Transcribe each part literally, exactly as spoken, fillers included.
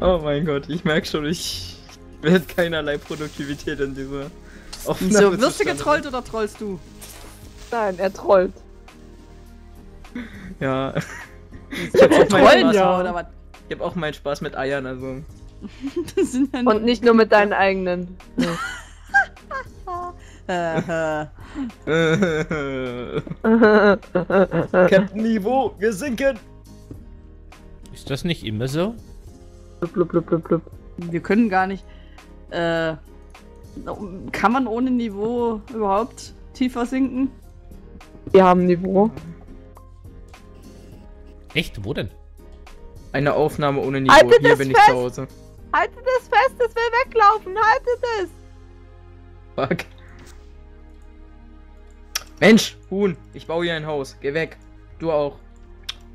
Oh mein Gott, ich merke schon, ich werde keinerlei Produktivität in dieser Aufnahme. So, wirst du getrollt oder trollst du? Nein, er trollt. Ja. Ich hab auch meinen Spaß, ja. Oder was? Ich hab auch meinen Spaß mit Eiern, also. Das sind ja nur und nicht nur mit deinen eigenen. Captain Niveau, wir sinken! Ist das nicht immer so? Blub, blub, blub, blub. Wir können gar nicht. Äh, kann man ohne Niveau überhaupt tiefer sinken? Wir haben Niveau. Echt? Wo denn? Eine Aufnahme ohne Niveau. Haltet Hier bin fest. Ich zu Hause. Haltet es fest, es will weglaufen. Haltet es. Fuck. Mensch, Huhn, ich baue hier ein Haus. Geh weg. Du auch.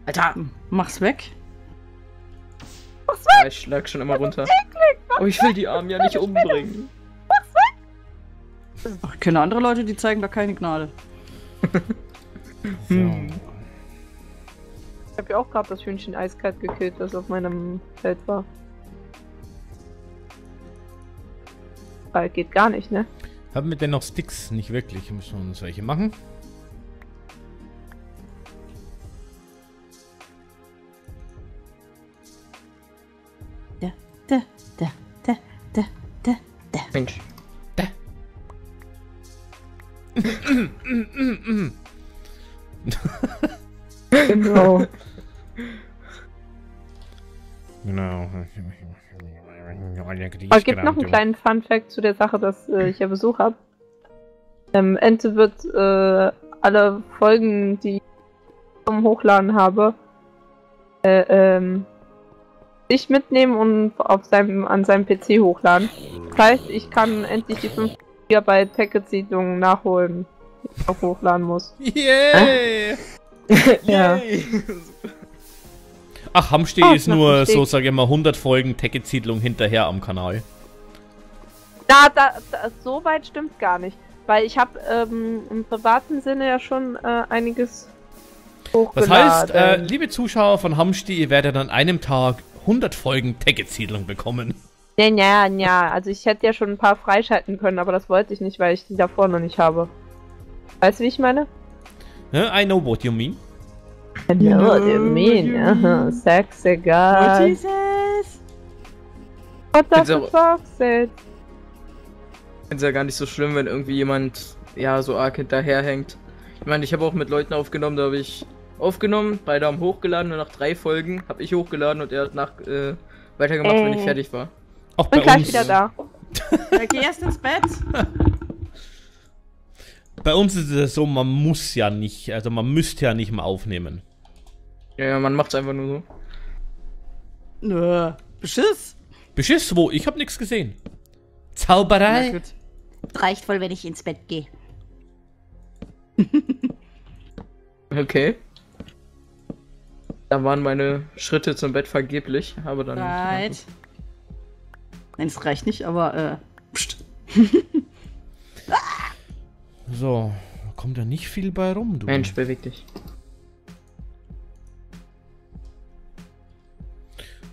Alter. Mach's weg. Ja, ich schlag schon immer runter. Oh, ich will die Armen ja nicht umbringen. Ach, keine andere Leute, die zeigen da keine Gnade. Hm. Ich hab ja auch gerade das Hühnchen eiskalt gekillt, das auf meinem Feld war. Weil geht gar nicht, ne? Haben wir denn noch Sticks? Nicht wirklich. Müssen wir uns welche machen? Da, da, da, da, da, da. Mensch. Da. Genau. Genau. Aber es gibt noch einen kleinen Funfact zu der Sache, dass äh, ich ja Besuch habe. Ähm, Ente wird äh, alle Folgen, die ich zum Hochladen habe, äh, ähm, ich mitnehmen und auf seinem, an seinem P C hochladen. Das heißt, ich kann endlich die fünf Gigabyte Tekkit-Siedlung nachholen, die ich auch hochladen muss. Yay! Yeah. Ja. Ach, Hamsti oh, ist nur, so sage ich mal, hundert Folgen Tekkit-Siedlung hinterher am Kanal. Na, da, da, so weit stimmt gar nicht. Weil ich habe ähm, im privaten Sinne ja schon äh, einiges hochgeladen. Das heißt, äh, liebe Zuschauer von Hamsti, ihr werdet an einem Tag hundert Folgen Tekkit-Siedlung bekommen. Ja, ja, ja. Also ich hätte ja schon ein paar freischalten können, aber das wollte ich nicht, weil ich die davor noch nicht habe. Weißt du, wie ich meine? I know what you mean. I know what you mean. Aha, sex egal. Oh, Jesus. What the fuck said? Ich finde es ja gar nicht so schlimm, wenn irgendwie jemand, ja, so arg hinterherhängt. Ich meine, ich habe auch mit Leuten aufgenommen, da habe ich aufgenommen, beide haben hochgeladen und nach drei Folgen habe ich hochgeladen und er hat nach äh, weitergemacht, äh. wenn ich fertig war. Auch bei uns. Bin gleich wieder da. Ja, geh erst ins Bett. Bei uns ist es so, man muss ja nicht, also man müsste ja nicht mal aufnehmen. Ja, ja, man macht's einfach nur so. Nö. Beschiss. Beschiss wo? Ich habe nichts gesehen. Zauberei. Reicht wohl, wenn ich ins Bett gehe. Okay. Da waren meine Schritte zum Bett vergeblich, aber dann... Nein, es reicht nicht, aber... Äh, pst. So, kommt ja nicht viel bei rum, du. Mensch, beweg dich.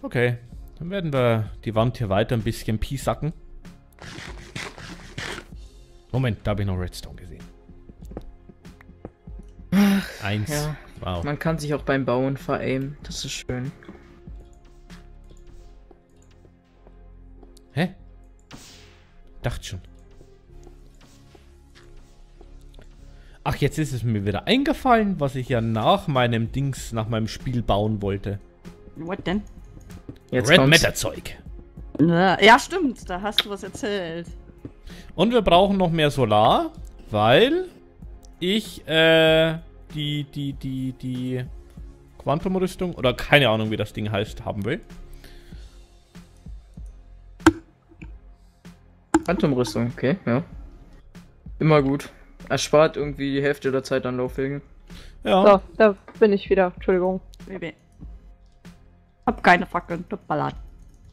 Okay, dann werden wir die Wand hier weiter ein bisschen piesacken. Moment, da habe ich noch Redstone gesehen. Ach, eins. Ja. Wow. Man kann sich auch beim Bauen veraimen, das ist schön. Hä? Dachte schon. Ach, jetzt ist es mir wieder eingefallen, was ich ja nach meinem Dings, nach meinem Spiel bauen wollte. What denn? Jetzt Red Matter Zeug. Ja, stimmt, da hast du was erzählt. Und wir brauchen noch mehr Solar, weil ich, äh... die, die, die, die Quantum-Rüstung oder keine Ahnung, wie das Ding heißt, haben will. Quantum-Rüstung, okay, ja. Immer gut. Erspart irgendwie die Hälfte der Zeit an Laufwegen. Ja. So, da bin ich wieder. Entschuldigung. B B. Hab keine Fackeln, der Ballad.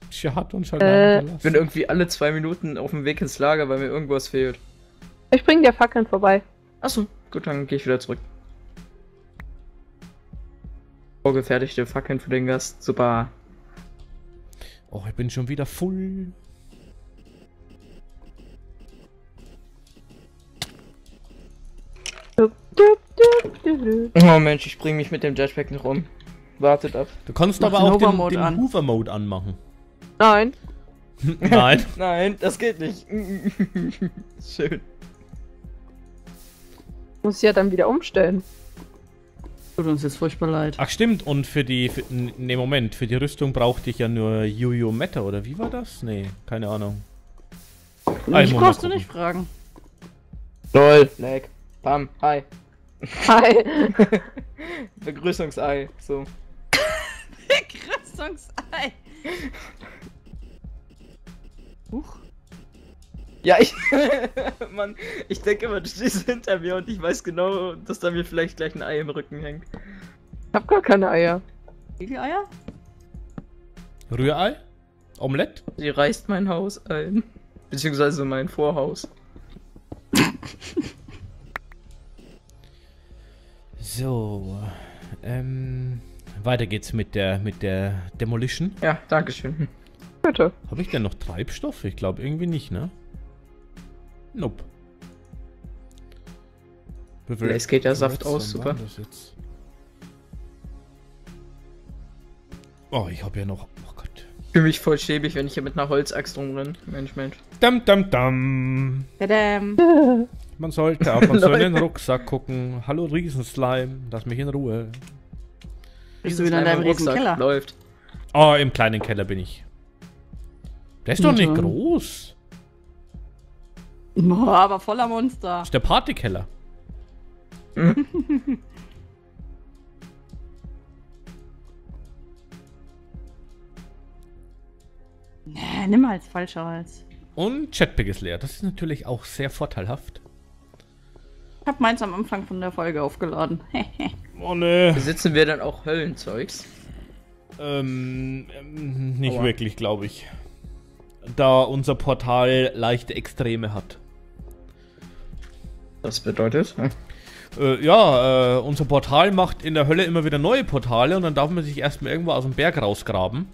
Ich hat uns halt äh, bin irgendwie alle zwei Minuten auf dem Weg ins Lager, weil mir irgendwas fehlt. Ich bring dir Fackeln vorbei. Achso, gut, dann gehe ich wieder zurück. Vorgefertigte Fackeln für den Gast, super. Oh, ich bin schon wieder full. Oh Mensch, ich bring mich mit dem Jetpack nicht rum. Wartet ab. Du kannst Mach aber auch den, den, den an. Hoover-Mode anmachen. Nein. Nein. Nein, das geht nicht. Schön. Muss ich ja dann wieder umstellen. Tut uns jetzt furchtbar leid. Ach stimmt, und für die... Für, ne, Moment. Für die Rüstung brauchte ich ja nur Jojo Meta, oder wie war das? Nee, keine Ahnung. Ich brauchst du nicht fragen. Lol. Lag. Bam. Hi. Hi. Begrüßungsei. So. Begrüßungsei. Huch. Ja, ich. Mann, ich denke immer, du stehst hinter mir und ich weiß genau, dass da mir vielleicht gleich ein Ei im Rücken hängt. Ich hab gar keine Eier. Egel-Eier? Rührei? Omelette? Sie reißt mein Haus ein. Beziehungsweise mein Vorhaus. So. Ähm. Weiter geht's mit der mit der Demolition. Ja, dankeschön. Bitte. Habe ich denn noch Treibstoff? Ich glaube irgendwie nicht, ne? Nope. Vielleicht geht der Saft aus, super. Oh, ich habe ja noch... Oh Gott. Ich fühle mich voll schäbig, wenn ich hier mit einer Holzaxt rumrenne. Mensch, Mensch. Dam, dam, dam. Tadam. Man sollte auch mal so in den Rucksack gucken. Hallo Riesenslime, lass mich in Ruhe. Bist du wieder in deinem Riesenkeller? Läuft. Oh, im kleinen Keller bin ich. Der ist doch nicht groß. Oh, aber voller Monster. Das ist der Partykeller. Hm? Nee, nimm als falscher Hals. Und Jetpack ist leer. Das ist natürlich auch sehr vorteilhaft. Ich hab meins am Anfang von der Folge aufgeladen. Oh ne. Besitzen wir dann auch Höllenzeugs? Ähm, ähm nicht Oha. wirklich, glaube ich. Da unser Portal leichte Extreme hat. Das bedeutet? Äh, ja, äh, unser Portal macht in der Hölle immer wieder neue Portale und dann darf man sich erstmal irgendwo aus dem Berg rausgraben.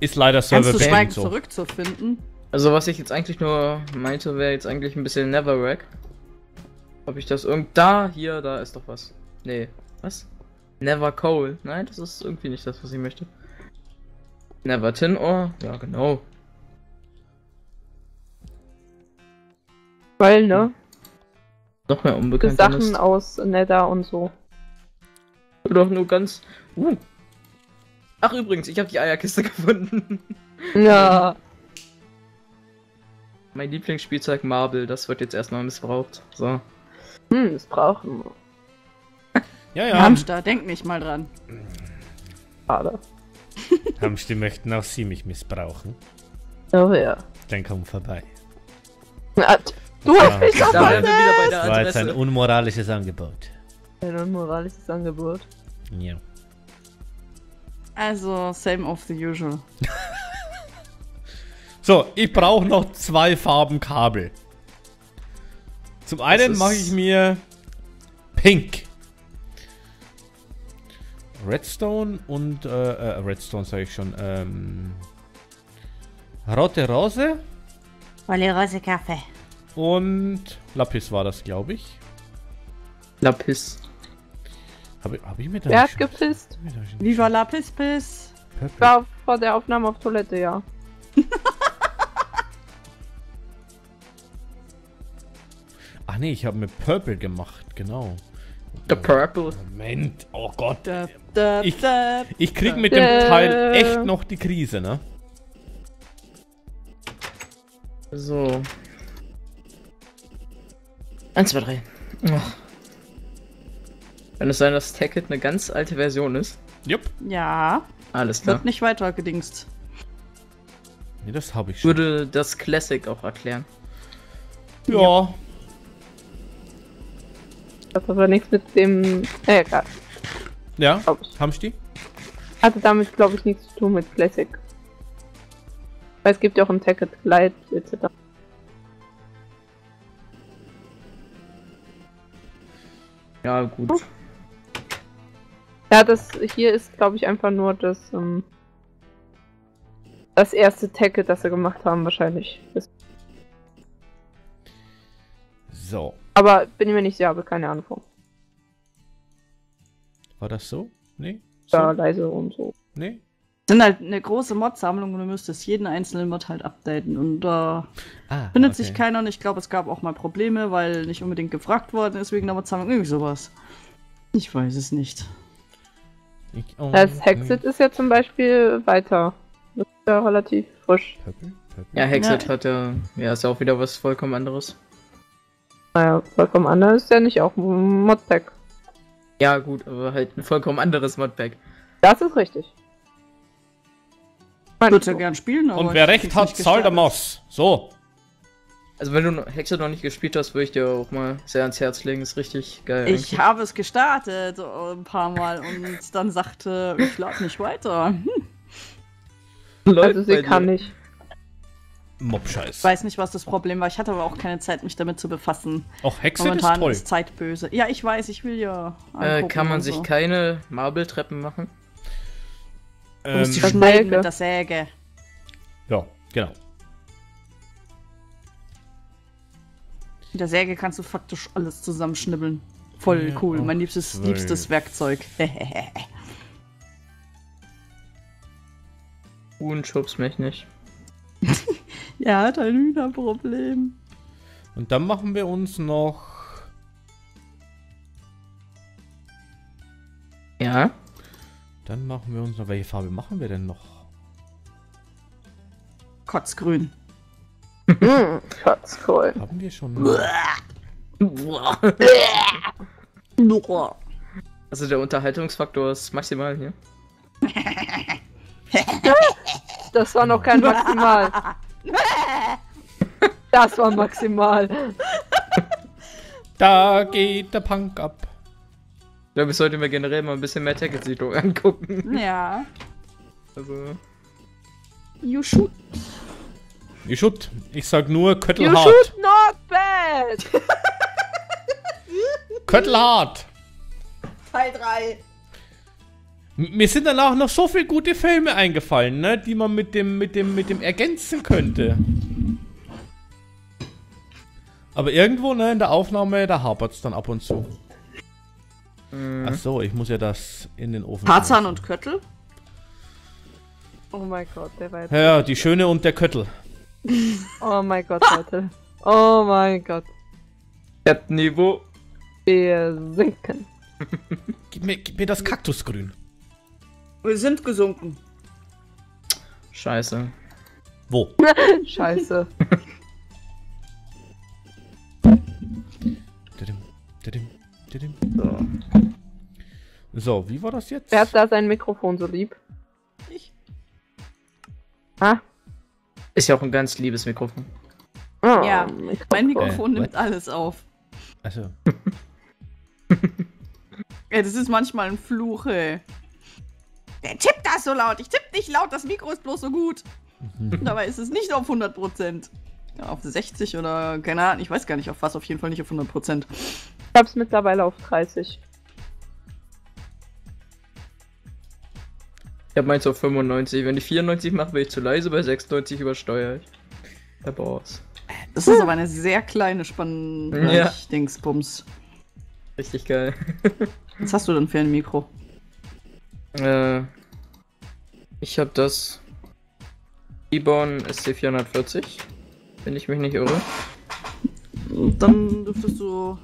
Ist leider serverbedingt so. Zurückzufinden. Also was ich jetzt eigentlich nur meinte, wäre jetzt eigentlich ein bisschen Netherrack. Ob ich das irgend... Da, hier, da ist doch was. Nee, was? Never Coal. Nein, das ist irgendwie nicht das, was ich möchte. Never Tin Ore? Ja, genau. Weil, ne? Noch mehr unbekannt. Sachen ist. Aus Nether und so. Doch nur ganz... Uh. Ach übrigens, ich habe die Eierkiste gefunden. Ja. Mein Lieblingsspielzeug Marble, das wird jetzt erstmal missbraucht. So. Hm, missbraucht. Ja, ja. Hamster, denk nicht mal dran. Schade. Hamster möchten auch sie mich missbrauchen. Oh ja. Dann komm vorbei. Du hast mich doch verletzt! Das war jetzt ein unmoralisches Angebot. Ein unmoralisches Angebot? Ja. Also, same of the usual. So, ich brauche noch zwei Farben Kabel. Zum einen mache ich mir Pink. Redstone und, äh, äh Redstone sage ich schon, ähm, Rote Rose. Rolle Rose Kaffee. Und Lapis war das, glaube ich. Lapis. Habe hab ich mir da... Wer hat gepisst? Wie war Lapis Piss? Ich war vor der Aufnahme auf Toilette, ja. Ach nee, ich habe mir Purple gemacht, genau. The Purple. Moment, oh Gott. Da, da, ich, ich krieg mit da, dem Teil echt noch die Krise, ne? So. eins, zwei, drei. Kann es sein, dass Tekkit eine ganz alte Version ist? Jupp. Ja. Alles klar. Wird nicht weiter gedingst. Nee, das habe ich schon. Würde das Classic auch erklären. Ja. ja. Das hat aber nichts mit dem... Äh, egal. Ja, haben die? Hatte damit, glaube ich, nichts zu tun mit Classic. Weil es gibt ja auch im Tekkit Glide et cetera. Ja, gut. Oh. Ja, das hier ist, glaube ich, einfach nur das, ähm, das erste Tekkit, das sie gemacht haben, wahrscheinlich. Das so. Aber bin ich mir nicht sicher, habe keine Ahnung von. War das so? Nee? So? Ja, leise und so. Nee? Sind halt eine große Mod-Sammlung und du müsstest jeden einzelnen Mod halt updaten und da äh, ah, findet okay. sich keiner und ich glaube, es gab auch mal Probleme, weil nicht unbedingt gefragt worden ist wegen der Mod-Sammlung, irgendwie sowas. Ich weiß es nicht. Ich, oh, das Hexit okay. ist ja zum Beispiel weiter. Das ist ja relativ frisch. Pöppel, Pöppel. Ja, Hexit ja. hat ja, ja, ist ja auch wieder was vollkommen anderes. Naja, vollkommen anders ist ja nicht auch ein Modpack. Ja gut, aber halt ein vollkommen anderes Modpack. Das ist richtig. Ich würde ja gern spielen, aber... Und wer recht hat, zahlt der Moss. So. Also wenn du Hexe noch nicht gespielt hast, würde ich dir auch mal sehr ans Herz legen. Ist richtig geil. Ich eigentlich. habe es gestartet ein paar Mal und dann sagte, ich lade nicht weiter. Leute, also sie kann dir. nicht. Mob-Scheiß. Ich weiß nicht, was das Problem war. Ich hatte aber auch keine Zeit, mich damit zu befassen. Auch Hexe ist toll. Momentan ist Zeit böse. Ja, ich weiß, ich will ja... Äh, kann man sich so. keine Marble-Treppen machen? Du ähm, musst die schneiden mit der Säge. Ja, genau. Mit der Säge kannst du faktisch alles zusammenschnibbeln. Voll ja, cool, mein liebstes, liebstes Werkzeug. Und schubst mich nicht. Ja, dein Hühnerproblem. Und dann machen wir uns noch... Ja? Dann machen wir uns noch... Welche Farbe machen wir denn noch? Kotzgrün. Kotzgrün. Haben wir schon... Also der Unterhaltungsfaktor ist maximal hier. Das war noch kein Maximal. Das war maximal. Da geht der Punk ab. Ich glaube, ich sollte mir generell mal ein bisschen mehr Tekkitsiedlung angucken. Ja. Also. You shoot. You shoot. Ich sag nur Köttelhart. You shoot not bad. Köttelhart. Teil drei. Mir sind danach noch so viele gute Filme eingefallen, ne, die man mit dem, mit dem, mit dem ergänzen könnte. Aber irgendwo, ne, in der Aufnahme, da hapert's dann ab und zu. Ach so, ich muss ja das in den Ofen. Tarzan und Köttel? Oh mein Gott, der war jetzt. Ja, ja, die Schöne und der Köttel. Oh mein Gott, Leute. Oh mein Gott. Das Niveau. Wir sinken. Gib mir, gib mir das Kaktusgrün. Wir sind gesunken. Scheiße. Wo? Scheiße. So. So, wie war das jetzt? Wer hat da sein Mikrofon so lieb? Ich. Ah. Ist ja auch ein ganz liebes Mikrofon. Oh, ja, Mikrofon. mein Mikrofon äh, nimmt what? alles auf. Achso. Ja, das ist manchmal ein Fluch, ey. Der tippt das so laut. Ich tipp nicht laut, das Mikro ist bloß so gut. Mhm. Dabei ist es nicht auf hundert Prozent. Ja, auf sechzig oder keine Ahnung, ich weiß gar nicht auf was, auf jeden Fall nicht auf hundert Prozent. Ich hab's mittlerweile auf dreißig. Ich hab meins auf fünfundneunzig. Wenn ich vierundneunzig mache, bin ich zu leise, bei sechsundneunzig übersteuere ich. Da brauch's. Das ist aber eine sehr kleine Spannung. Ja. Dingsbums. Richtig geil. Was hast du denn für ein Mikro? Äh. Ich hab das Ibon S C vierhundertvierzig. Wenn ich mich nicht irre. Dann dürftest du.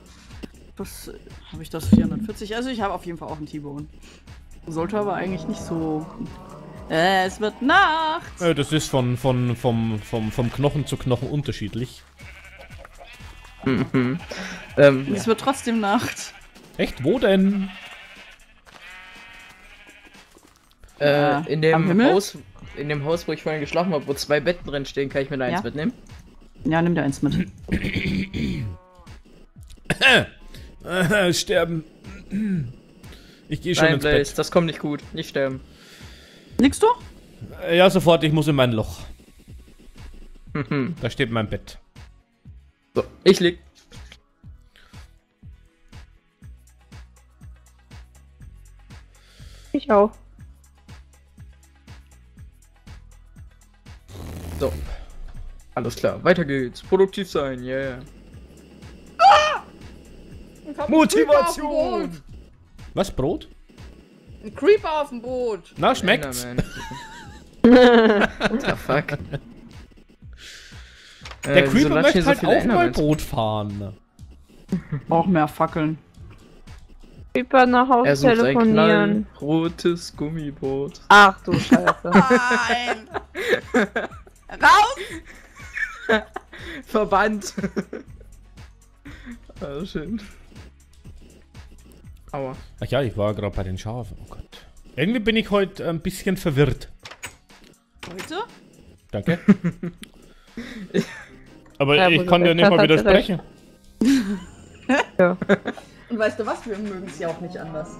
Was habe ich das? vierhundertvierzig? Also, ich habe auf jeden Fall auch einen T-Bone. Sollte aber eigentlich nicht so. Äh, es wird Nacht! Das ist von, von vom, vom, vom Knochen zu Knochen unterschiedlich. Mhm. Ähm, es ja. wird trotzdem Nacht. Echt? Wo denn? Äh, ja, in dem Haus, in dem Haus, wo ich vorhin geschlafen habe, wo zwei Betten drin stehen, kann ich mir da eins ja. mitnehmen? Ja, nimm dir eins mit. Sterben. Ich gehe schon Nein, ins Blaze, Bett. Das kommt nicht gut. Nicht sterben. Nickst du? Ja, sofort. Ich muss in mein Loch. Mhm. Da steht mein Bett. So, ich lieg. Ich auch. So. Alles klar, weiter geht's. Produktiv sein, yeah. Ah! Motivation! Was, Brot? Ein Creeper auf dem Boot! Na, schmeckt's? What the fuck? Der äh, Creeper möchte halt so auch mal Brot fahren. Auch mehr Fackeln. Creeper nach Hause er sucht telefonieren. Ein rotes Gummiboot. Ach du Scheiße. Nein! Raus! Verbannt! Also schön. Aua. Ach ja, ich war gerade bei den Schafen. Oh Gott. Irgendwie bin ich heute ein bisschen verwirrt. Heute? Danke. Aber ja, ich kann dir nicht mal widersprechen. Ja. Und weißt du was? Wir mögen es ja auch nicht anders.